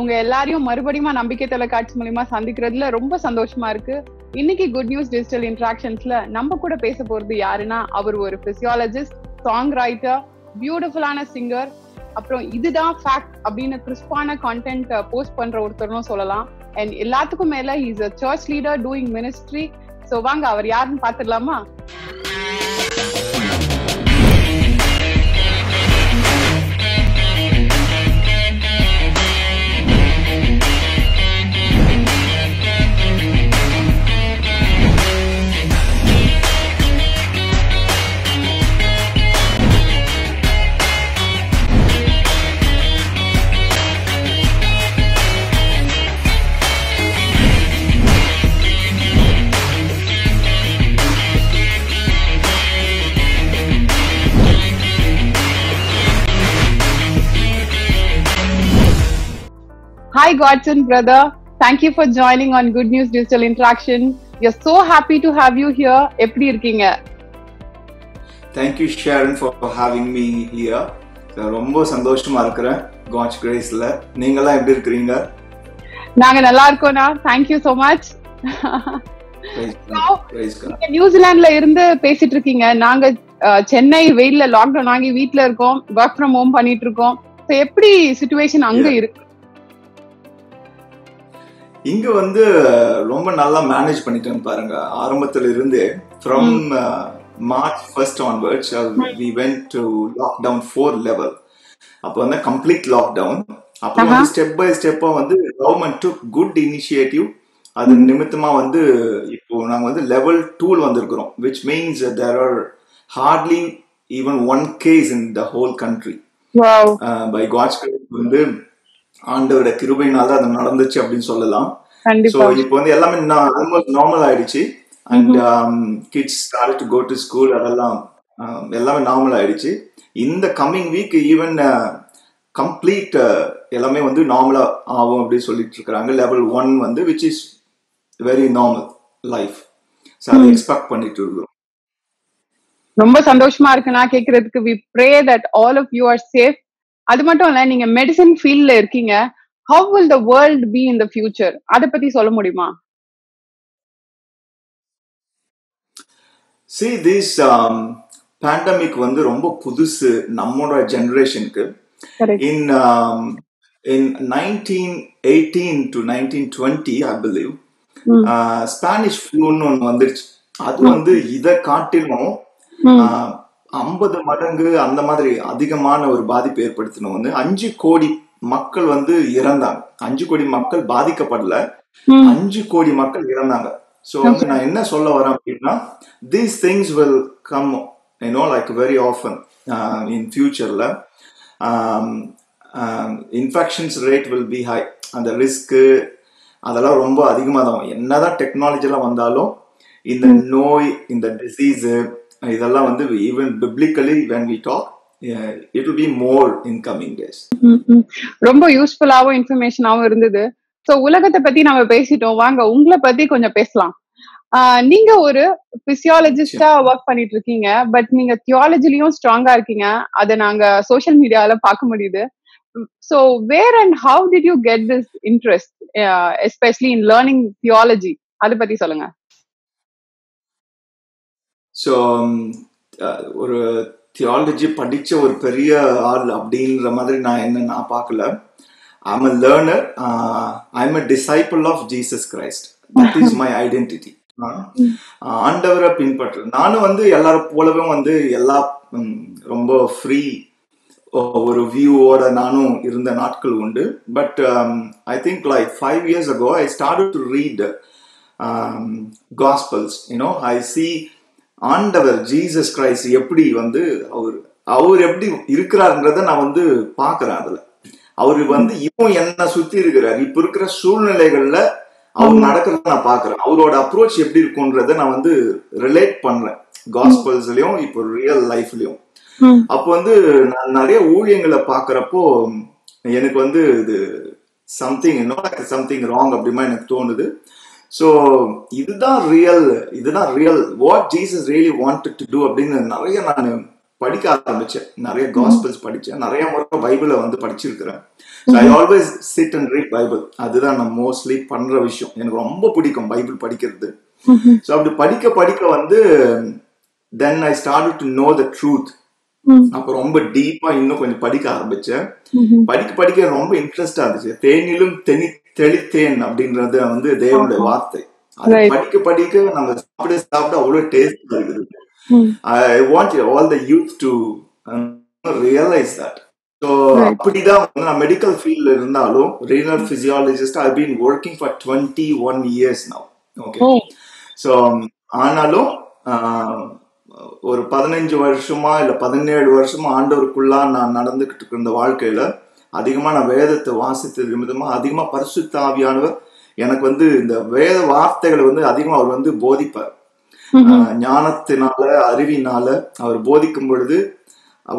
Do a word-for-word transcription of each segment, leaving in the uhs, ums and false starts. உங்க எல்லாரையும் மறுபடியும் நம்பிக்கை தொலைக்காட்சி மூலமா சந்திக்கிறதுல ரொம்ப சந்தோஷமா இருக்கு. இன்னைக்கு குட் நியூஸ் டிஜிட்டல் இன்டராக்ஷன்ஸ்ல நம்ம கூட பேச போறது யாருன்னா, அவர் ஒரு பிசியாலஜிஸ்ட், சாங் ரைட்டர், பியூட்டிஃபுல்லான சிங்கர், அப்புறம் இதுதான் ஃபேக்ட் அப்படின்னு கிறிஸ்பான கான்டென்ட் போஸ்ட் பண்ற ஒருத்தரும் சொல்லலாம். அண்ட் எல்லாத்துக்கும் மேல is a church leader doing ministry. So வாங்க அவர் யாருன்னு பாத்துடலாமா? Hi Godson brother, thank you for joining on Good News Digital Interaction. We are so happy to have you here. எப்படி இருக்கீங்க? Thank you Sharon for having me here. ரொம்ப சந்தோஷமா இருக்கேன் God's graceல. நீங்க எல்லாம் எப்படி இருக்கீங்க? நாங்க நல்லா இருக்கோம்னா. Thank you so much. நியூசிலாந்துல இருந்து பேசிட்டு இருக்கீங்க. நாங்க சென்னை வெயில்ல லாக்டவுன் ஆகி வீட்ல இருக்கோம். Work from home பண்ணிட்டு இருக்கோம். சோ எப்படி சிச்சுவேஷன் அங்க இருக்கு? இங்க வந்து ரொம்ப நல்லா மேனேஜ் பண்ணிட்டேன் பாருங்க. ஆரம்பத்துல இருந்தே from March first onwards we went to lockdown four level. அப்ப வந்து கம்ப்ளீட் லாக்டவுன். அப்ப வந்து ஸ்டெப் பை ஸ்டெப்பா வந்து கவர்மெண்ட் took good initiative. அது நிமித்தமா வந்து இப்போ நாங்க வந்து லெவல் two ல வந்திருக்கிறோம், which means there are hardly even one case in the whole country. Wow. Uh, by God's grace வந்து ஆண்டவரோட கிருபையினால அது நடந்துச்சு அப்படின்னு சொல்லலாம். சோ இப்போ வந்து எல்லாமே ஆல்மோஸ்ட் நார்மல் ஆயிடுச்சு. And kids start to go to school, அதெல்லாம் எல்லாமே நார்மல் ஆயிடுச்சு. இந்த கம்மிங் வீக் ஈவன் கம்ப்ளீட் எல்லாமே வந்து நார்மலா ஆகும் அப்படின்னு சொல்லிட்டு இருக்கிறாங்க. லெவல் ஒன் வந்து which is very normal life. So அதை எக்ஸ்பெக்ட் பண்ணிட்டு இருக்கிறோம். ரொம்ப சந்தோஷமா இருக்கு நான் கேட்கறதுக்கு. We pray that all of you are safe. அது மட்டும் இல்ல, நீங்க மெடிசன் ஃபீல்ட்ல இருக்கீங்க. How will the world be in the future? அத பத்தி சொல்ல முடியுமா? See, this um, pandemic வந்து ரொம்ப புதுசு நம்மோட ஜெனரேஷனுக்கு. In um, in nineteen eighteen to nineteen twenty I believe uh, Spanish flu ன்னு வந்துச்சு. அது வந்து இத காட்டிலும் ஐம்பது மடங்கு அந்த மாதிரி அதிகமான ஒரு பாதிப்பு ஏற்படுத்தின வந்து அஞ்சு கோடி மக்கள் வந்து இறந்தாங்க. அஞ்சு கோடி மக்கள் பாதிக்கப்படல, அஞ்சு கோடி மக்கள் இறந்தாங்க. சோ நான் என்ன சொல்ல வரேன் அப்படின்னா, these things will come, you know, like very often uh, in futureல um, um, infections rate will be high. அந்த ரிஸ்க் அதெல்லாம் ரொம்ப அதிகமாக தான். என்னதான் டெக்னாலஜிலாம் வந்தாலும் இந்த நோய், இந்த டிசீஸ் இதெல்லாம் வந்து even biblically when we talk it will be more in coming days. ரொம்ப யூஸ்ஃபுல்லாவோ இன்ஃபர்மேஷனாவோ இருந்தது. சோ உலகத்தை பத்தி நாம பேசிட்டோம், வாங்க உங்களை பத்தி கொஞ்சம் பேசலாம். நீங்க ஒரு பிசியாலஜிஸ்டா வர்க் பண்ணிட்டு இருக்கீங்க, பட் நீங்க தியாலஜிலயும் ஸ்ட்ராங்கா இருக்கீங்க. அதை நாங்க சோஷியல் மீடியால பார்க்க முடியுது. So where and how did you get this interest especially in learning theology? அதை பத்தி சொல்லுங்க. ஸோ ஒரு தியாலஜி படித்த ஒரு பெரிய ஆள் அப்படின்ற மாதிரி நான் என்ன நான் பார்க்கல. I'm a learner, I'm a disciple of Jesus Christ. That is my identity. ஆண்டவரை பின்பற்ற நானும் வந்து எல்லாரும் போலவே வந்து எல்லா ரொம்ப ஃப்ரீ ஒரு வியூவோட நானும் இருந்த நாட்கள் உண்டு. But I think like five years ago I started to read gospels. You know I see ஆண்டவர் ஜீசஸ் கிரைஸ்ட் எப்படி வந்து அவர் அவர் எப்படி இருக்கிறாருன்றத நான் வந்து பாக்குறேன். அதுல அவரு வந்து இப்போ என்ன சுத்தி இருக்கிறார், இப்ப இருக்கிற சூழ்நிலைகள்ல அவர் நடக்கிறத நான் பாக்குறேன். அவரோட அப்ரோச் எப்படி இருக்கும்ன்றத நான் வந்து ரிலேட் பண்றேன் காஸ்பல்ஸ்லயும் இப்போ ரியல் லைஃப்லயும். அப்போ வந்து நான் நிறைய ஊழியங்களை பாக்குறப்போ எனக்கு வந்து இது சம்திங் சம்திங் ராங் அப்படிமா எனக்கு தோணுது. ஸோ இதுதான் ரியல், இதுதான் real what Jesus really wanted to do அப்படின்னு நிறைய நான் Gospels, Bible. So I always sit and read Bible. That's mostly Pandra Vishon. I Bible Bible. So after Padika Padika, then I started to know the truth. Mm-hmm. I was deep and I interested in the right. I want all the youth to realize that. So, right. In the medical field, renal physiologist, I've been working for twenty-one years now. Okay. Oh. So, I ஒரு பதினைஞ்சு வருஷமா இல்ல பதினேழு வருஷமா ஆண்டவருக்குள்ள நான் நடந்துக்கிட்டு இருந்த வாழ்க்கையில அதிகமா நான் வேதத்தை வாசித்தது மூலமா அதிகமா பரிசுத்த ஆவியானவர் எனக்கு வந்து இந்த வேத வார்த்தைகளை வந்து அதிகமா அவர் வந்து போதிப்பார் ஞானத்தினால அறிவினால அவர் போதிக்கும் பொழுது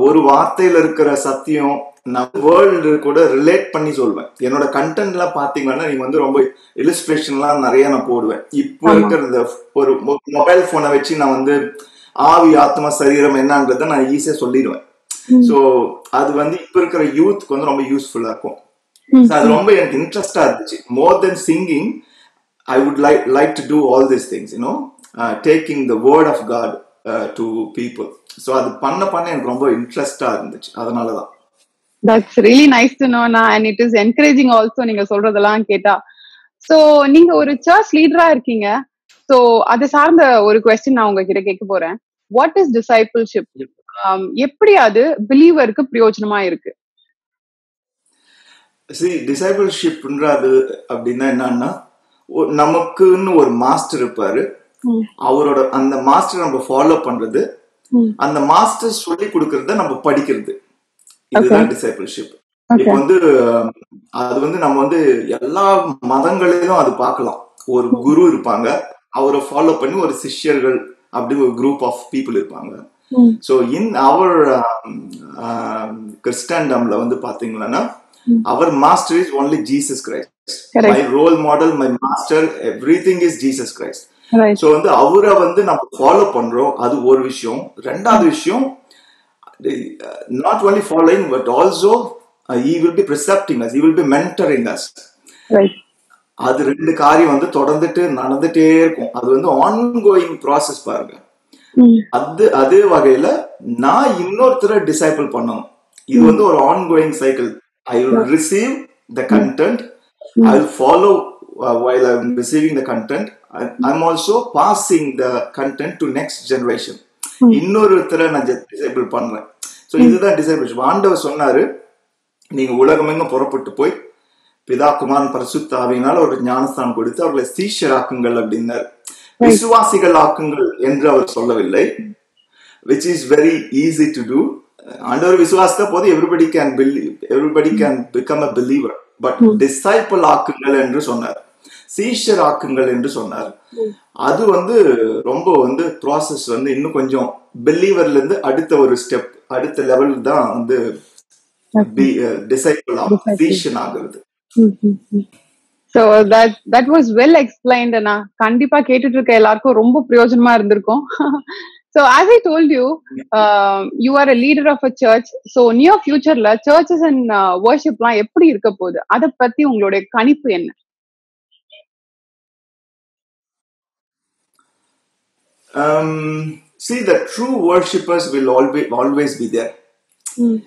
ஒரு வார்த்தையில இருக்கிற சத்தியம் நான் வேர்ல்ட் கூட ரிலேட் பண்ணி சொல்வேன் என்னோட கண்டென்ட்ல பாத்தீங்கன்னா நீங்க வந்து ரொம்ப இல்லஸ்ட்ரேஷன்லாம் நிறைய நான் போடுவேன் இப்போ இருக்கிற ஒரு மொபைல் போனை வச்சு நான் வந்து Avi Atma Sariram enandradha na easy solliruven. So adu vandu ipo irukra youth konjam romba useful ah irukum. So adu romba enak interest ah irundhuchu. More than singing, I would like like to do all these things, you know, uh, taking the word of God uh, to people. So adu panna panna enak romba interest ah irundhuchu. Adanala da. That's really nice to know na, and it is encouraging also ninga solradala keta. So ninga oru church leader ah irkinga. So, that's a question I want to ask. What is discipleship? Um, how do you believe it is a believer? See, discipleship is that we have a master. We follow the master and follow the master. We learn about discipleship. If we look at all the guru, our follow up or sishiyargal a group of people irupanga. Mm. So in our um, uh, Christendom la vandu pathingala na our master is only Jesus Christ. Correct. My role model, my master, everything is Jesus Christ. Right. So vandu avura vandu nam follow pandrom adu or vishayam rendavad vishayam not only following but also uh, he will be precepting us, he will be mentoring us. Right. அது ரெண்டு காரியம் வந்து தொடர்ந்துட்டு நடந்துட்டே இருக்கும் அது வந்து ongoing process பாருங்க அது அதே வகையில நான் இன்னொருத்தர டிசைபிள் பண்ணணும் இது வந்து ஒரு ongoing cycle I will receive the content I will follow while I'm receiving the content I'm also passing the content to next generation இன்னொருத்தர நான் டிசைபிள் பண்றேன் சோ இதுதான் டிசைபிள் ஆண்டவர் சொன்னாரு நீங்க உலகமெங்க புறப்பட்டு போய் பிதாகுமாரன் பரிசுத்த ஆவியினால் ஒரு ஞானஸ்தானம் கொடுத்து அவர்களை சீஷராக்குங்கள் அப்படின்னார் விசுவாசிகள் ஆக்குங்கள் என்று அவர் சொல்லவில்லை which is very easy to do ஆண்டவர் விசுவாசத்தை போது everybody can believe everybody can become a believer but disciple ஆக்குங்கள் என்று சொன்னார் சீஷராக்குங்கள் என்று சொன்னார் அது வந்து ரொம்ப வந்து process வந்து இன்னும் கொஞ்சம் believerல இருந்து அடுத்த ஒரு ஸ்டெப் அடுத்த லெவல் தான் வந்து disciple ஆகுது சீஷன் ஆகுது Mm-hmm. So that that was well explained and கண்டிப்பா கேட்டுட்டு இருக்க எல்லாருக்கும் ரொம்ப பிரயோஜனமா இருந்திருக்கும் So as I told you uh, you are a leader of a church so near future la churches and uh, worship la எப்படி இருக்க போகுது அத பத்தி உங்களோட கணிப்பு என்ன um see the true worshipers will always always be there mm.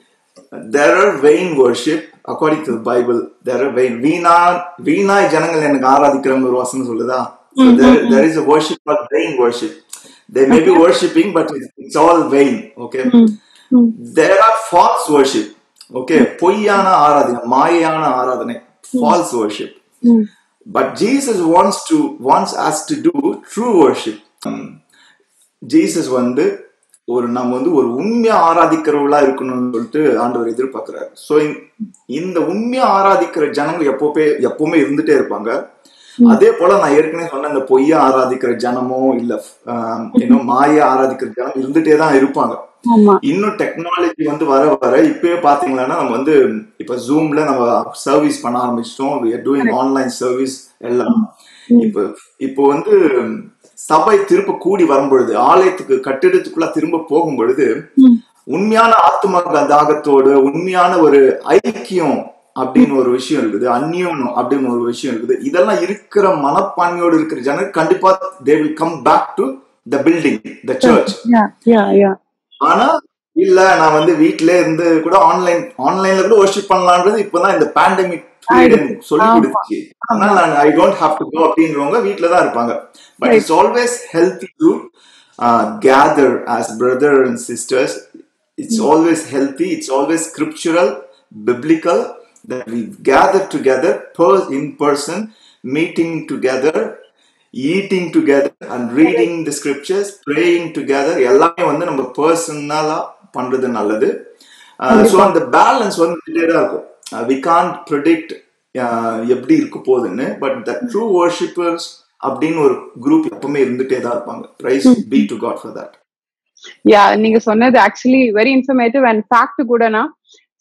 There are vain worship according to the Bible, there are vain. Veena, Veena janangal enakku aaradhikkiram oru vasanam soludha. So there, there is a worship called vain worship. They may be worshiping, but it's all vain. Okay. There are false worship. Okay. Poyyana aaradhana, mayana aaradhana, false worship. But Jesus wants to wants us to do true worship. Jesus vandu ஒரு நம்ம வந்து ஒரு உண்மையா ஆராதிக்கிறவங்களா இருக்கணும்னு சொல்லிட்டு ஆண்டவர் எதிர்பார்க்கிறார் so இந்த உண்மையா ஆராதிக்கிற ஜனங்கள் எப்பவுமே எப்பவுமே இருந்துட்டே இருப்பாங்க அதே போல நான் ஏற்கனவே சொன்ன அந்த பொய்யா ஆராதிக்கிற ஜனமோ இல்ல ஏனோ மாய ஆராதிக்கிற ஜனம் இருந்துட்டே தான் இருப்பாங்க இன்னும் டெக்னாலஜி வந்து வர வர இப்பவே பாத்தீங்கன்னா நம்ம வந்து இப்ப ஜூம்ல நம்ம சர்வீஸ் பண்ண ஆரம்பிச்சிட்டோம் we are doing online service எல்லாம் இப்போ இப்போ வந்து சபை திரும்ப கூடி வரும்பொழுது ஆலயத்துக்கு கட்டிடத்துக்குள்ள திரும்ப போகும் பொழுது உண்மையான ஆத்ம தாகத்தோடு உண்மையான ஒரு ஐக்கியம் அப்படின ஒரு விஷயம் இருக்குது அன்னியோனம் அப்படின ஒரு விஷயம் இருக்குது இதெல்லாம் இருக்கிற மனப்பான்மையோடு இருக்கிற ஜன கண்டிப்பா they will come back to the building the church yeah yeah yeah ஆனா இல்ல நான் வந்து வீட்லயே இருந்து கூட ஆன்லைன் ஆன்லைன்ல கூட worship பண்ணலாம்ன்றது இப்போதான் இந்த pandemic சொல்லி கொடுத்துச்சு அதனால நான் I don't have to go அப்படிங்கறவங்க வீட்ல தான் இருப்பாங்க but it's always healthy to uh, gather as brother and sisters it's mm. always healthy it's always scriptural biblical that we gather together in person, meeting together, eating together and reading the scriptures, praying together. எல்லாமே வந்து நம்ம பர்சனலா பண்றது நல்லது. So on the balance one clear-ஆ இருக்கும். We can't predict எப்படி இருக்க போகுதுன்னு but the true worshipers அப்படின ஒரு group எப்பவுமே இருந்துட்டே தான் இருப்பாங்க. Praise be to God for that. Yeah, நீங்க சொன்னது actually very informative and fact கூடனா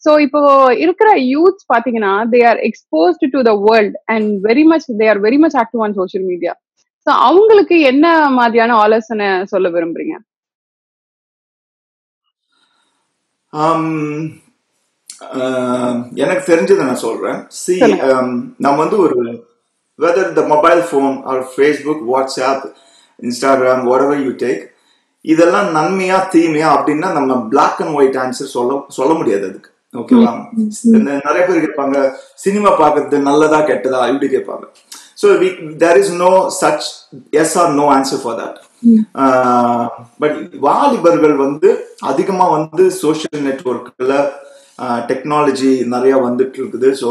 so இப்போ இருக்கிற யூத்ஸ் பாத்தீங்கன்னா they are exposed to the world and very much they are very much active on social media so அவங்களுக்கு என்ன மாதிரியான ஆலோசனை சொல்ல விரும்பறீங்க um எனக்கு தெரிஞ்சதை நான் சொல்றேன் see um நாம வந்து ஒரு whether the mobile phone or Facebook WhatsApp Instagram whatever you take இதெல்லாம் நன்மையா தீமையா அப்படினா நம்ம black and white answer சொல்ல சொல்ல முடியாது அதுக்கு ஓகேவா நிறைய பேர் கேட்பாங்க சினிமா பாக்குறது நல்லதா கெட்டதா இப்படி கேட்பாங்க so we, there is no such yes or no answer for that uh, but வாலிபர்கள் வந்து அதிகமா வந்து சோஷியல் நெட்வொர்க்ல டெக்னாலஜி நிறைய வந்துட்டு இருக்குது so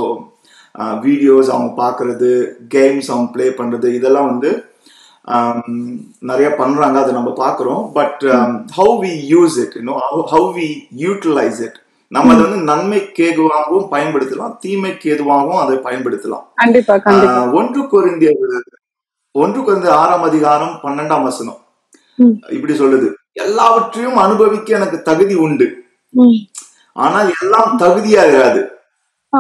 வீடியோஸ் அவங்க பாக்குறது கேம்ஸ் அவங்க பிளே பண்றது இதெல்லாம் வந்து நிறைய பண்றாங்க அதை நம்ம பாக்குறோம் but um, how we use it you know how, how we utilize it நம்ம அதை வந்து நன்மைக்கு ஏதுவாகவும் பயன்படுத்தலாம் தீமைக்கு ஏதுவாகவும் அதை பயன்படுத்தலாம் கண்டிப்பா கண்டிப்பா ஒன்று கொரிந்தியர் ஒன்று கொரிந்தியர் ஆறாம் அதிகாரம் பன்னிரண்டாம் வசனம் இப்படி சொல்லுது எல்லாவற்றையும் அனுபவிக்க எனக்கு தகுதி உண்டு ஆனால் எல்லாம் தகுதியா இராது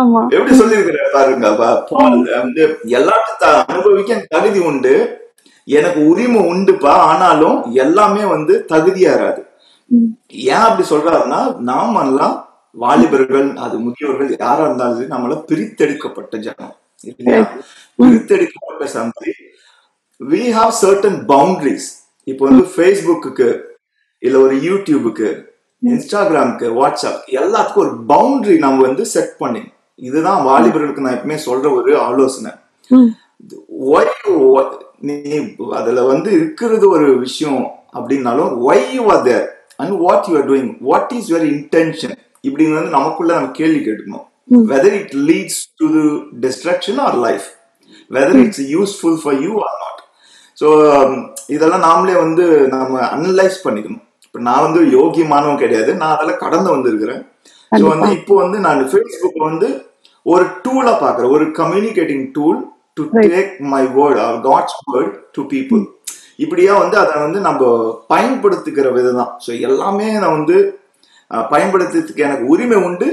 ஆமா எப்படி சொல்லியிருக்காரு பாருங்க பால் வந்து எல்லாத்தையும் அனுபவிக்க எனக்கு தகுதி உண்டு எனக்கு உரிமை உண்டுப்பா ஆனாலும் எல்லாமே வந்து தகுதியா இராது ஏன் அப்படி சொல்றாருன்னா நாமெல்லாம் வாலிபர்கள் அது முதியவர்கள் யாரா இருந்தாலும் நம்மள பிரித்தெடுக்கப்பட்ட ஜனம் இல்லையா பிரித்தெடுக்கப்பட்ட சந்தி we have certain boundaries இப்போ வந்து ஃபேஸ்புக்கு இல்ல ஒரு யூடியூபுக்கு இன்ஸ்டாகிராமுக்கு வாட்ஸ்அப் எல்லாத்துக்கும் ஒரு பவுண்டரி நம்ம வந்து செட் பண்ணி இதுதான் வாலிபர்களுக்கு நான் எப்பவுமே சொல்ற ஒரு ஆலோசனை அதுல வந்து இருக்கிறது ஒரு விஷயம் அப்படினாலும் why you are there and what you are doing what is your intention இப்படிங்க வந்து நமக்குள்ள நம்ம கேள்வி கேட்கணும் whether it leads to the destruction or life whether it's useful for you or not so இதெல்லாம் நாமளே வந்து நாம அனலைஸ் பண்ணிக்கணும் இப்போ நான் வந்து யோகியமானவன் கிடையாது நான் அதல கடந்து வந்திருக்கிறேன் சோ வந்து இப்போ வந்து நான் Facebook வந்து ஒரு டூலா பார்க்கறேன் ஒரு communicating tool to take my word or God's word to people இப்படியா வந்து அதை வந்து நம்ம பயன்படுத்துகிற விதம்தான் சோ எல்லாமே நான் வந்து பயன்படுத்துறதுக்கு எனக்கு உரிமை உண்டு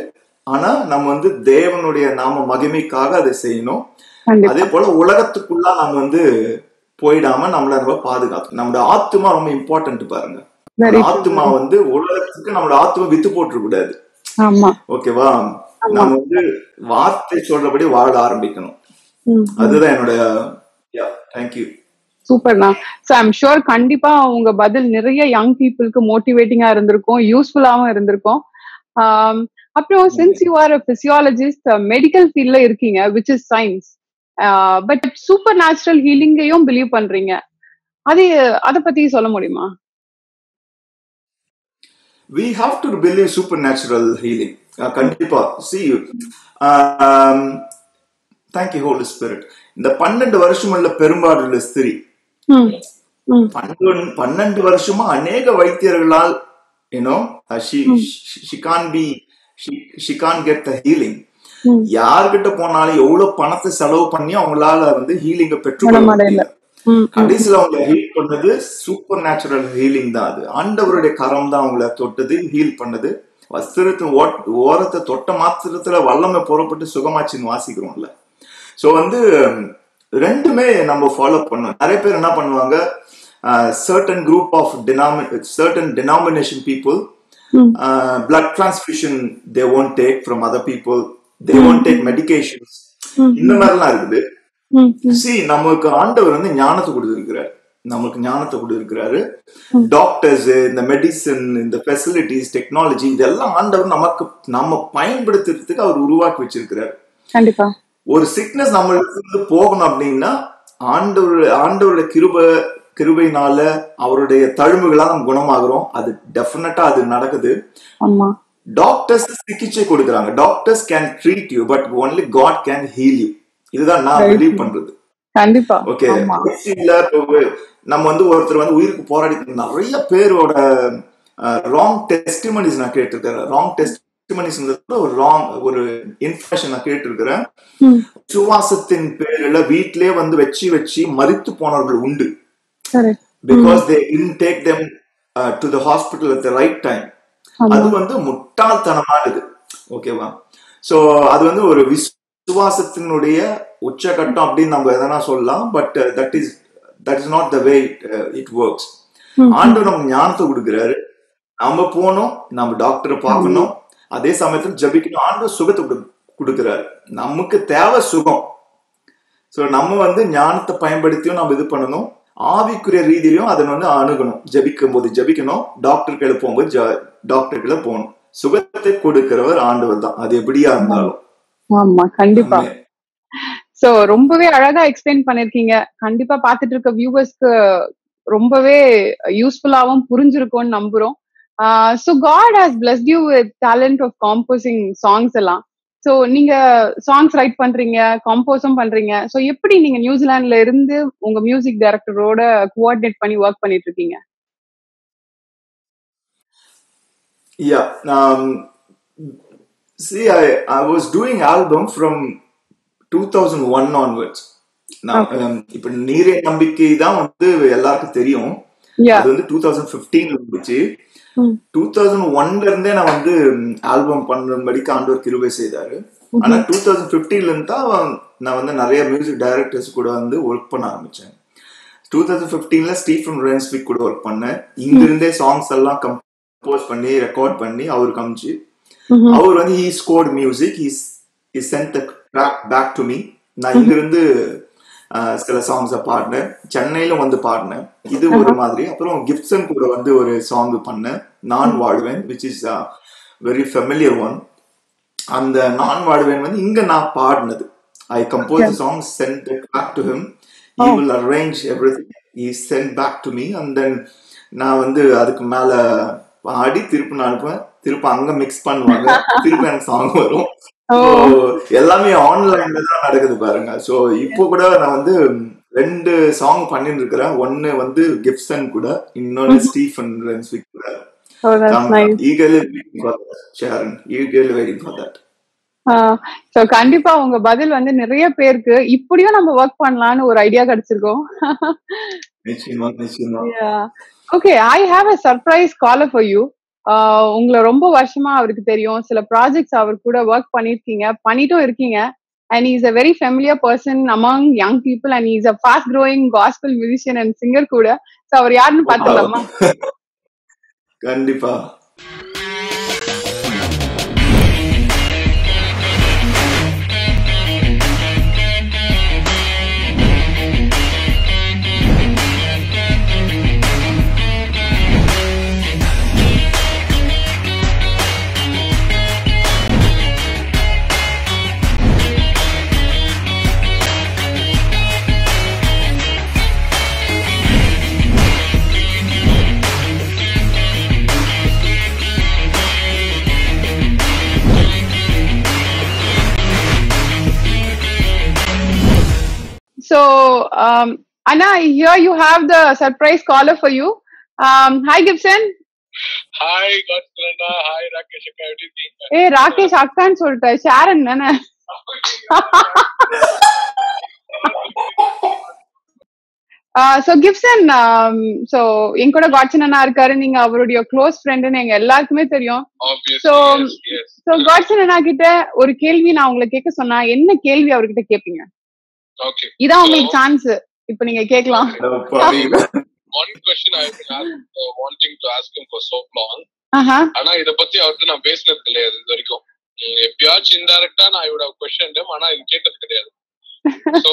ஆனா நம்ம வந்து தேவனுடைய நாம மகிமைக்காக அதை செய்யணும் அதே போல உலகத்துக்குள்ள நாம வந்து போயிடாம நம்மள நம்ம பாதுகாக்கணும் நம்மளோட ஆத்மா ரொம்ப இம்பார்ட்டன்ட் பாருங்க ஆத்மா வந்து உலகத்துக்கு நம்மளோட ஆத்மா வித்து போட்டுற கூடாது ஓகேவா நம்ம வந்து வார்த்தை சொல்றபடி வாழ ஆரம்பிக்கணும் அதுதான் என்னோட யா thank you சூப்பர்னா சோ ஐம் ஷூர் கண்டிப்பா உங்க பதில் நிறைய யங் பீப்புளுக்கு மோட்டிவேட்டிங்கா இருந்திருக்கும் யூஸ்ஃபுல்லாவும் இருந்திருக்கும் அப்புறம் since you are a physiologist medical ஃபீல்ட்ல இருக்கீங்க which is science but super natural ஹீலிங்கையும் பிலீவ் பண்றீங்க அது அத பத்தி சொல்ல முடியுமா we have to believe supernatural healing கண்டிப்பா see you um thank you holy spirit இந்த பன்னிரண்டு வருஷமுள்ள பெரும்பாடுள்ள ஸ்திரீ பன்னிரண்டு வருஷமா அநேக வைத்தியர்களால் you know she, she can't be she, she can't get the healing யார்கிட்ட போனாலும் எவ்வளவு பணத்தை செலவு பண்ணி அவங்களால வந்து ஹீலிங்க பெற்றுக்கொள்ள முடியல கடைசில அவங்களை ஹீல் பண்ணது சூப்பர் நேச்சுரல் ஹீலிங் தான் அது ஆண்டவருடைய கரம் தான் அவங்களை தொட்டது ஹீல் பண்ணது வஸ்திரத்தின் ஓரத்தை தொட்ட மாத்திரத்துல வல்லமை புறப்பட்டு சுகமாச்சின்னு வாசிக்கிறோம்ல சோ வந்து ரெண்டுமே நம்ம ஃபாலோ பண்ணணும் நிறைய பேர் என்ன பண்ணுவாங்க certain group of certain denomination people Mm. Uh, blood transfusion they won't take from other people. They mm. won't take medications. Mm. Mm. See, namalku aandavar vandu gnanathu kuduthirukkaru. Namalku gnanathu kuduthirukkaru. Doctors, the medicine, the facilities, technology, idella aandavar namakku nama payanpaduthirukku avaru uruvaakki vechirukkaru. Kandipa. Oru sickness namalukku poganum appadina aandavar aandavar kiruba கிருபையினால அவருடைய தழும்புகளால் நாம் குணமாகறோம். அது டெஃபினட்டா அது நடக்குது. ஆமா. Doctors சிகிச்சை கொடுக்கறாங்க. Doctors can treat you but only God can heal you. இதுதான் நான் believe பண்றது. கண்டிப்பா. ஓகே. இல்ல நம்ம வந்து ஒருத்தர் வந்து உயிருக்கு போராடிட்டு நிறைய பேரோட ராங் டெஸ்டிமனிஸ் நான் கேட்டிருக்கேன். ராங் டெஸ்டிமனிஸ்ன்றது ஒரு ராங் ஒரு இன்ஃபர்மேஷன் நான் கேட்டிருக்கேன். சுவாசத்தின் பேர்ல வீட்லயே வந்து வெச்சி வெச்சி மரித்து போனவர்கள் உண்டு. Because mm. they didn't take them uh, to the hospital at the right time. அது வந்து முட்டாள்தனமானது. ஓகேவா? சோ அது வந்து ஒரு விசுவாசத்தினுடைய உச்சகட்டம் அப்படின்னு நம்ம எதனா சொல்லலாம். But that is that is not the way it works. ஆண்டவர் நமக்கு ஞானத்தை கொடுக்கிறாரு. நம்ம போனோம், நம்ம டாக்டரை பார்க்கணும், அதே சமயத்துல ஜபிக்கணும். ஆண்டவர் சுகத்தை கொடுக்கிறாரு. நமக்கு தேவை சுகம். சோ நம்ம வந்து ஞானத்தை பயன்படுத்தியும் நம்ம இது பண்ணணும். ஆவிக்குரிய ரீதியிலும் அதை வந்து அணுகணும். ஜபிக்கும் போது ஜபிக்கணும், டாக்டர் கிட்ட போகும்போது டாக்டர் கிட்ட போகணும். சுகத்தை கொடுக்கிறவர் ஆண்டவர் தான், அது எப்படியா இருந்தாலும். ஆமா, கண்டிப்பா. சோ ரொம்பவே அழகா எக்ஸ்பிளைன் பண்ணிருக்கீங்க. கண்டிப்பா பாத்துட்டு இருக்க வியூவர்ஸ்க்கு ரொம்பவே யூஸ்ஃபுல்லாவும் புரிஞ்சிருக்கும்னு நம்புறோம். So God has blessed you with talent of composing songs எல்லாம். சோ நீங்க சாங்ஸ் ரைட் பண்றீங்க, கம்போஸும் பண்றீங்க. சோ எப்படி நீங்க நியூசிலாந்துல இருந்து உங்க மியூசிக் டைரக்டரோட கோஆர்டினேட் பண்ணி வர்க் பண்ணிட்டு இருக்கீங்க? Yeah, um see I I was doing album from two thousand one onwards. Now இப்போ நீரே நம்பிக்கை தான் வந்து எல்லாருக்கும் தெரியும். அது வந்து twenty fifteen வந்துச்சு. two thousand one ல இருந்தே நான் வந்து ஆல்பம் பண்ணும்படி ஆண்டவர் கிருபை செய்தாரு. ஆனா twenty fifteen ல இருந்து நான் வந்து நிறைய மியூசிக் டைரக்டர்ஸ் கூட வந்து வொர்க் பண்ண ஆரம்பிச்சேன். twenty fifteen ல ஸ்டீஃபன் ரென்ஸ்விக் கூட வொர்க் பண்ணேன். இங்க இருந்தே சாங்ஸ் எல்லாம் கம்போஸ் பண்ணி ரெக்கார்ட் பண்ணி அவர் காமிச்சு அவர் வந்து he scored music is is sent the track back to me. நான் இங்க இருந்து சில சாங்ஸை பாடினேன், சென்னையில வந்து பாடினேன். இது ஒரு மாதிரி. அப்புறம் கிப்சன் கூட வந்து ஒரு சாங் பண்ணேன், நான் வாடுவேன், which is a very familiar one. அந்த நான் வாடுவேன் வந்து இங்க நான் பாடினது. I compose the song, sent it back to him, he will arrange everything, he sent back to me, and then நான் வந்து அதுக்கு மேல பாடி திருப்பி நான் அனுப்புவேன். திருப்பி அங்க மிக்ஸ் பண்ணுவாங்க, திருப்பி எனக்கு சாங் வரும். எல்லாமே ஆன்லைன்ல தான் நடக்குது பாருங்க. சோ இப்போ கூட நான் வந்து ரெண்டு சாங் பண்ணிட்டு இருக்கிறேன். ஒன்னு வந்து கிப்சன் கூட, இன்னொன்னு ஸ்டீஃபன் ரென்ஸ்விக் கூட. சோ கண்டிப்பா உங்க பதில் வந்து நிறைய பேருக்கு இப்படியும் நம்ம வர்க் பண்ணலாம்னு ஒரு ஐடியா கிடைச்சிருக்கோம். நிச்சயமா, நிச்சயமா. Okay, I have a surprise caller for you. உங்களை ரொம்ப வருஷமா அவருக்கு தெரியும், சில ப்ராஜெக்ட்ஸ் அவர் கூட ஒர்க் பண்ணிருக்கீங்க, பண்ணிட்டும் இருக்கீங்க. And is a very familiar person among young people and is a fast growing gospel musician and singer கூட. சோ அவர் யாருன்னு பார்த்தலாமா? கண்டிப்பா. So, um, Anna, here you have the surprise caller for you. Um, hi, Gibson. Hi, Gopalana. Hi, Rakesh. How are you doing? Hey, Rakesh, Akkan solta. Sharon, Anna. Ah, so Gibson, um, so inkoda Gopalana irukkaru. Neenga avarude close friend nu enga ellarkume theriyum. So, yes, yes. So Gopalana kitta oru kelvi na ungala kekka sonna enna kelvi avarkitta kepinga? Okay. Ida only chance. Ipo ninga kekalam. One question I've been asked, uh, wanting to ask him for so long. ஆனா இத பத்தி அவர்கிட்ட நான் பேசினது கிடையாது இது வரைக்கும். எப்பயாச்சும் இன்டைரக்டா நான் இவட கொஸ்டின் டைம் ஆனா இது கேட்டது கிடையாது. சோ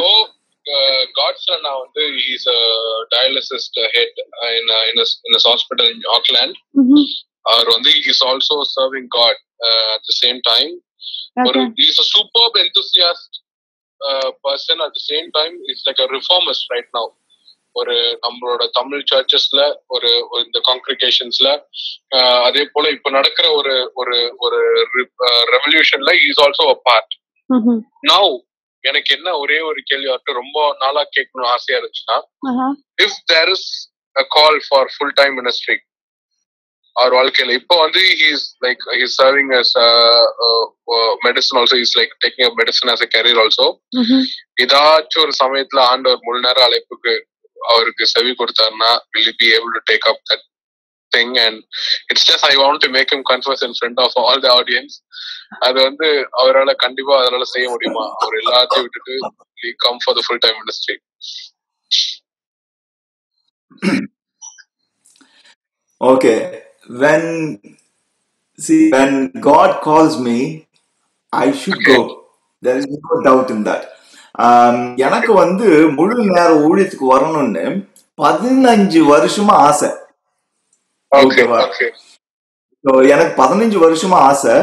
காட்சன் நான் வந்து is a dialysis head in a, in a, in a hospital in Auckland. அவர் வந்து is also serving God at the same time. ஒரு is a superb enthusiast uh, person at the same time. It's like a reformist right now. ஒரு நம்மளோட தமிழ் சர்ச்சஸ்ல ஒரு இந்த காங்கிரிகேஷன்ஸ்ல அதே போல இப்ப நடக்கிற ஒரு ஒரு ஒரு ரெவல்யூஷன்ல is also a part. Now எனக்கு என்ன ஒரே ஒரு கேள்வி ஆட்டு ரொம்ப நாளா கேட்கணும் ஆசையா இருந்துச்சுன்னா, if there is a call for full time ministry அவர் வாழ்க்கையில இப்போ வந்து he's like he's serving as medicine also is like taking up medicine as a career also. ஏதாச்சும் ஒரு சமயத்துல ஆண்டவர் முழு நேர அழைப்புக்கு அவருக்கு செவி கொடுத்தாருன்னா will be able to take up that thing, and it's just I want to make him confess in front of all the audience. அது வந்து அவரால கண்டிப்பா அதனால செய்ய முடியுமா? அவர் எல்லாத்தையும் விட்டுட்டு he come for the full time ministry. Okay, when see when God calls me, I should okay. go. There is no doubt in that. எனக்கு வந்து முழு நேர ஊழியத்துக்கு வரணும்னு பதினஞ்சு வருஷமா ஆசை. எனக்கு பதினஞ்சு வருஷமா ஆசை.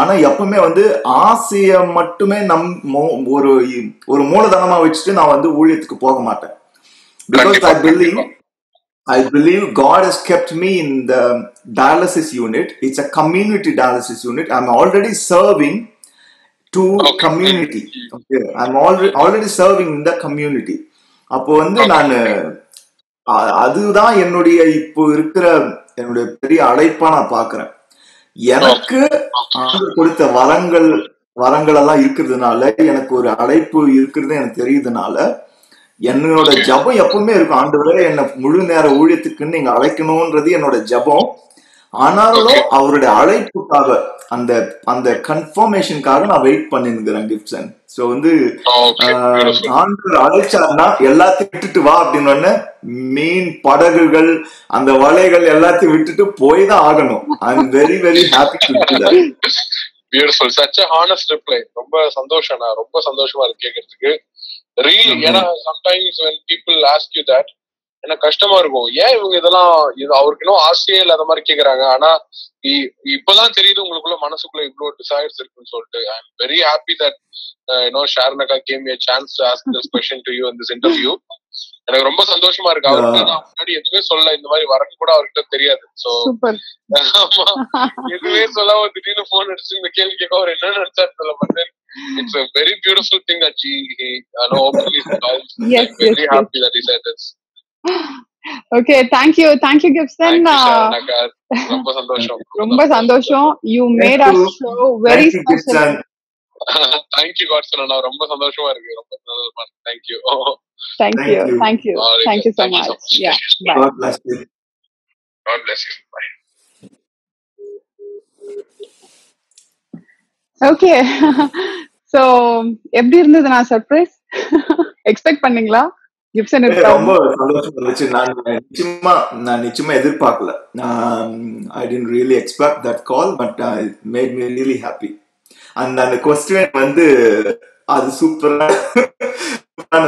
ஆனா எப்பவுமே வந்து ஆசைய மட்டுமே நம் ஒரு ஒரு மூலதனமா வச்சுட்டு நான் வந்து ஊழியத்துக்கு போக மாட்டேன். Because I believe, I believe God has kept me in the dialysis unit. It's a community dialysis unit. I'm already serving to okay. community. Okay, I'm already already serving in the community. அப்போ வந்து நான் அதுதான் என்னுடைய இப்போ இருக்கிற என்னுடைய பெரிய அழைப்பா நான் பாக்குறேன். எனக்கு கொடுத்த வரங்கள் வரங்கள் எல்லாம் இருக்கிறதுனால எனக்கு ஒரு அழைப்பு இருக்கிறது எனக்கு தெரியுதுனால என்னோட ஜபம் எப்பவுமே இருக்கும், ஆண்டவரே என்னை முழு நேர ஊழியத்துக்குன்னு நீங்க அழைக்கணும்ன்றது என்னோட ஜபம். ஆனாலும் அவருடைய அழைப்புக்காக அந்த அந்த கன்ஃபர்மேஷனுக்காக நான் வெயிட் பண்ணிருக்கிறேன் கிப்சன். சோ வந்து ஆண்டவர் அழைச்சாருன்னா எல்லாத்தையும் விட்டுட்டு வா அப்படின்னு மீன் படகுகள் அந்த வலைகள் எல்லாத்தையும் விட்டுட்டு போய் தான் ஆகணும். I am very very happy to to that. Beautiful, such a honest reply. ரொம்ப சந்தோஷம், நான் ரொம்ப சந்தோஷமா இருக்கு கேக்குறதுக்கு. ரியலி ஏன்னா sometimes when people ask you that எனக்கு கஷ்டமா இருக்கும், ஏன் இவங்க இதெல்லாம் அவருக்கு இன்னும் ஆசையே இல்லாத மாதிரி கேக்குறாங்க. ஆனா இப்பதான் தெரியுது உங்களுக்குள்ள மனசுக்குள்ள இவ்வளவு டிசைர்ஸ் இருக்குன்னு சொல்லிட்டு. I am very happy that you know Sharon அக்கா gave me a chance to ask this question to you in this interview. எனக்கு ரொம்ப சந்தோஷமா இருக்கு. அவர்கிட்ட நான் முன்னாடி எதுவுமே சொல்ல, இந்த மாதிரி வரக்கு கூட அவர்கிட்ட தெரியாது. சோ எதுவுமே சொல்லாம திடீர்னு போன் அடிச்சு இந்த கேள்வி கேட்க அவர் என்ன நினைச்சாரு சொல்ல மாட்டேன். It's a very beautiful thing that he, he I know, hopefully he calls. Yes, I'm very yes, happy yes. that he said this. Okay, thank you, thank you Gibson. ரொம்ப சந்தோஷம், ரொம்ப சந்தோஷம். You made us so very special. Thank you Gibson, நான் ரொம்ப சந்தோஷமா இருக்கு, ரொம்ப சந்தோஷமா. Thank you, thank you, thank you, thank you so much. Yeah, God bless you, God bless you. Bye. Okay, so எப்படி இருந்தது நான் surprise எக்ஸ்பெக்ட் பண்ணீங்களா? ரொம்ப சந்தோஷமா இருந்துச்சு. நான் நிச்சயமா நான் நிச்சயமா எதிர்பார்க்கல. I did really expect that call, but made me really happy. அந்த அந்த கொஸ்டின் வந்து அது சூப்பரான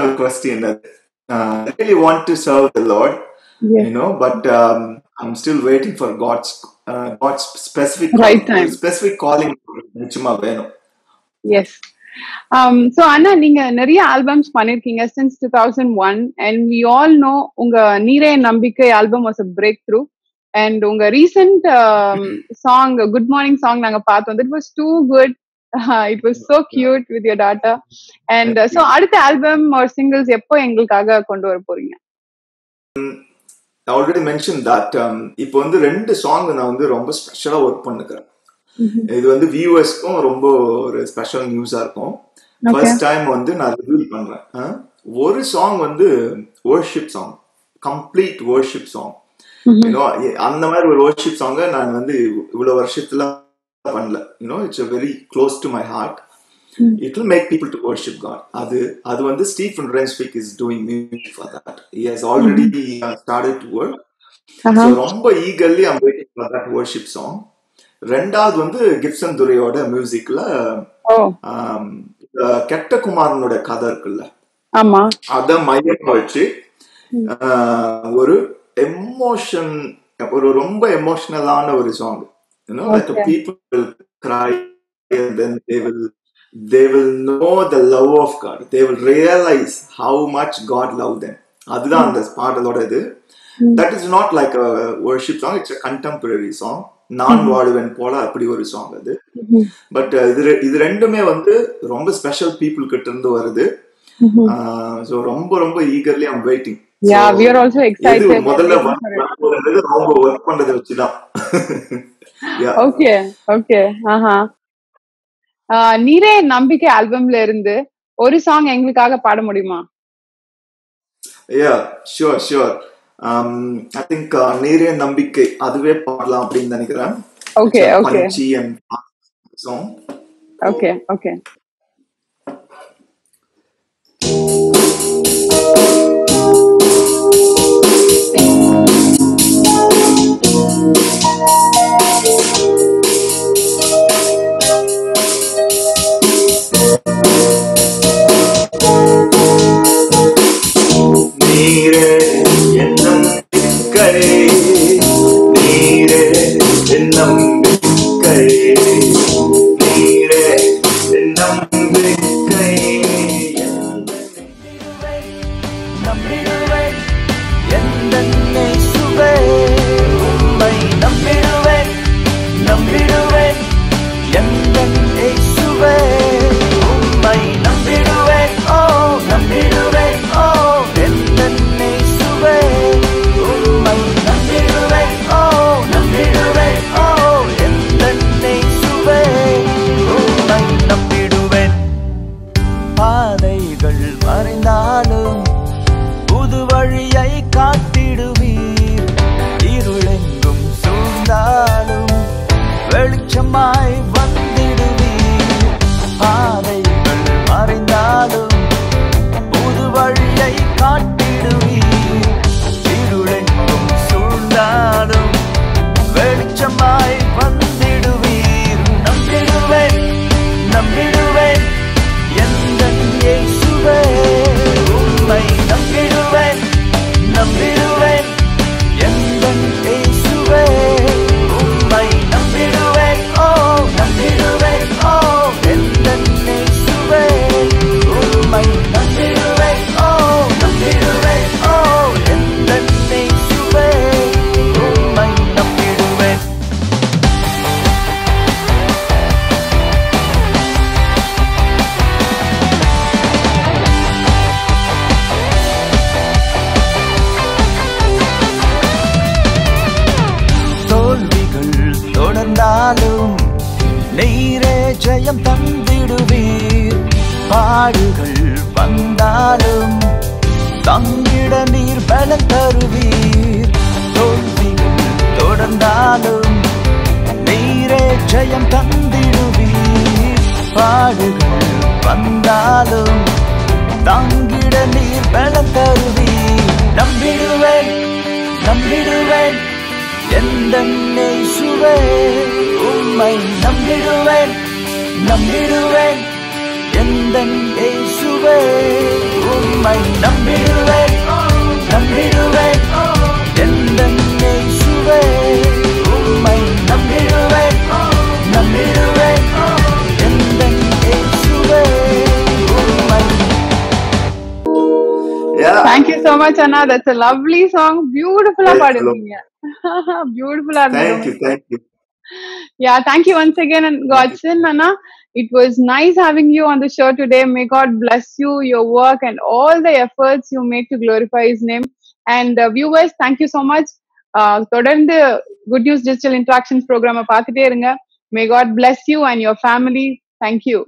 ஒரு கொஸ்டின். அது really want to serve the Lord, you know, but I am still waiting for God's God's specific specific calling நிச்சயமா வேணும். S. Um, so Anna, நீங்க நிறைய ஆல்பம்ஸ் பண்ணிருக்கீங்க since two thousand one, and we all know உங்க நீரே நம்பிக்கை album was a breakthrough, and உங்க recent um, song Good Morning song நாங்க பார்த்தோம். It was too good, uh, it was so cute with your daughter, and uh, so அடுத்த album or singles எப்போ எங்களுக்காக கொண்டு வர போறீங்க? I already mentioned that um, இப்போ வந்து ரெண்டு song நான் வந்து ரொம்ப ஸ்பெஷலா வர்க் பண்ணுகிறேன். இது வந்து வியூவர்ஸ்க்கும் ரொம்ப ஒரு ஸ்பெஷல் நியூஸா இருக்கும். ஃபர்ஸ்ட் டைம் வந்து நான் ரிவீல் பண்றேன். ஒரு சாங் வந்து worship song, complete worship song. அந்த மாதிரி ஒரு வர்ஷிப் சாங்கை நான் வந்து இவ்வளவு வருஷத்துல பண்ணல. You know it's very close to my heart. It will make people to worship God. அது அது வந்து Stephen Renswick is doing music for that. He has already started to work. So, Uh-huh. ரொம்ப eagerly I'm waiting for that worship song. ரெண்டாவது வந்து Gibson துரையோட மியூசிக்ல Oh, கெட்டகுமாரனோட கதை இருக்குல்ல, ஆமா. அதை மையமா வச்சு ம். ஆஹ், ஒரு எமோஷன், ஒரு ரொம்ப எமோஷனலான ஒரு song. You know like Okay. People will cry and then they will they will know the love of God. They will realize how much God loved them. அதுதான் ம், அந்த பாடலோட இது. ம், That is not like a worship song, it's a contemporary song. நான் ம், வாடுவேன் போல அப்படி ஒரு சாங் அது. ம், பட் இது ரெ- இது ரெண்டுமே வந்து ரொம்ப ஸ்பெஷல் பீப்புள் கிட்ட இருந்து வருது. ம். ஸோ ரொம்ப ரொம்ப eagerly I'm waiting. So Yeah, we are also எது excited. We are முதல்ல waiting for it. வரது அவங்க ஒர்க் பண்ணதை வச்சுதான். யா Okay, okay. Uh-huh. ஆஹ், நீரே நம்பிக்கை ஆல்பம்ல இருந்து ஒரு சாங் எங்களுக்காக பாட முடியுமா? Yeah sure sure I think நேரே நம்பிக்கை அதுவே பாடலாம் அப்படின்னு நினைக்கிறேன். Okay it's a okay punchy and song. Okay okay நீரே என் நம்பிக்கை, நீரே என் நம்பிக்கை, நீரே என் நம்பிக்கை, நம்பிடுவேன் எந்தன் இயேசுவே, உம்மை நம்பிடுவேன், நம்பிடுவேன் எந்தன் இயேசுவே, உம்மை நம்பிடுவேன், ஓ நம்பிடுவேன், ஓ எந்தன் இயேசுவே, உம்மை நம்பிடுவேன், ஓ நம்பிடுவேன், ஓ எந்தன் இயேசுவே, உம்மை நம்பிடுவேன். பாதைகள் மறைந்தாலும் புது வழியை காட்டிடுவீர், இருளெங்கும் சூழ்ந்தாலும் வெளிச்சமாய் வந்திடுவீர். பாதைகள் மறைந்தாலும் புது வழியை காட்டிடுவீர், இருளெங்கும் சூழ்ந்தாலும் வெளிச்சமாய் வந்திடுவீர். நம்பிடுவேன், நம்பிடுவேன் எந்தன் இயேசுவே, உம்மை நம்பிடுவேன், நம்பிடுவேன் எந்தன் இயேசுவே, உம்மை நம்பிடுவேன், ஓ நம்பிடுவேன், ஓ எந்தன் இயேசுவே, உம்மை நம்பிடுவேன், ஓ நம்பிடுவேன், ஓ எந்தன் இயேசுவே, உம்மை நம்பிடுவேன். தோல்விகள் தொடர்ந்தாலும் நீரே ஜெயம் தந்திடுவீர், பாடுகள் வந்தாலும் தங்கிட நீர் பலன் தருவீர். தோல்விகள் தொடர்ந்தாலும் நீரே ஜெயம் தந்திடுவீர், பாடுகள் வந்தாலும் தாங்கிட நீர் பலன் தருவீர். நம்பிடுவேன், நம்பிடுவேன் எந்தன் இயேசுவே, உம்மை நம்பிடுவேன், நம்பிடுவேன் எந்தன் இயேசுவே, உம்மை நம்பிடுவேன், நம்பிடுவேன் எந்தன் இயேசுவே, உம்மை நம்பிடுவேன், நம்பிடுவேன் எந்தன் இயேசுவே, உம்மை. யா தேங்க்யூ சோ மச் அண்ணா. That's a lovely song. பியூட்டிஃபுல்லா பாடிருந்தீங்க. பியூட்டிஃபுல்லா இருந்தது Thank you, உங்களுக்கு. thank you. Yeah, thank you once again, and Thank God you. sin, Anna. It was nice having you on the show today. May God bless you, your work, and all the efforts you make to glorify His name. And uh, viewers, thank you so much. Uh, தொடர்ந்து Good News Digital Interactions program பார்த்துட்டே இருங்க. May God bless you and your family. Thank you.